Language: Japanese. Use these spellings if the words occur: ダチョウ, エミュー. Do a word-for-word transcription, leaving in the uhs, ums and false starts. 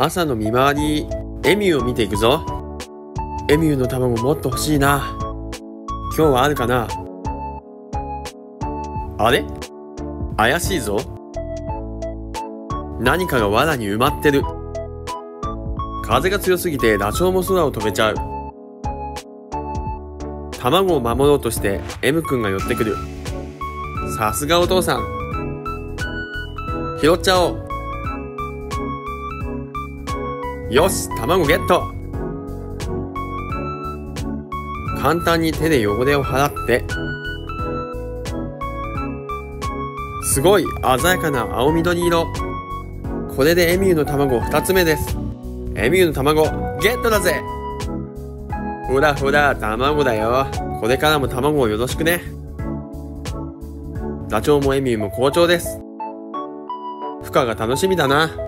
朝の見回り、エミューを見ていくぞ。エミューの卵もっと欲しいな。今日はあるかな。あれ？怪しいぞ。何かが藁に埋まってる。風が強すぎてダチョウも空を飛べちゃう。卵を守ろうとして M 君が寄ってくる。さすがお父さん。拾っちゃおう。よし、卵ゲット。簡単に手で汚れを払って、すごい鮮やかな青緑色。これでエミューの卵ふたつめです。エミューの卵ゲットだぜ。ほらほら、卵だよ。これからも卵をよろしくね。ダチョウもエミューも好調です。孵化が楽しみだな。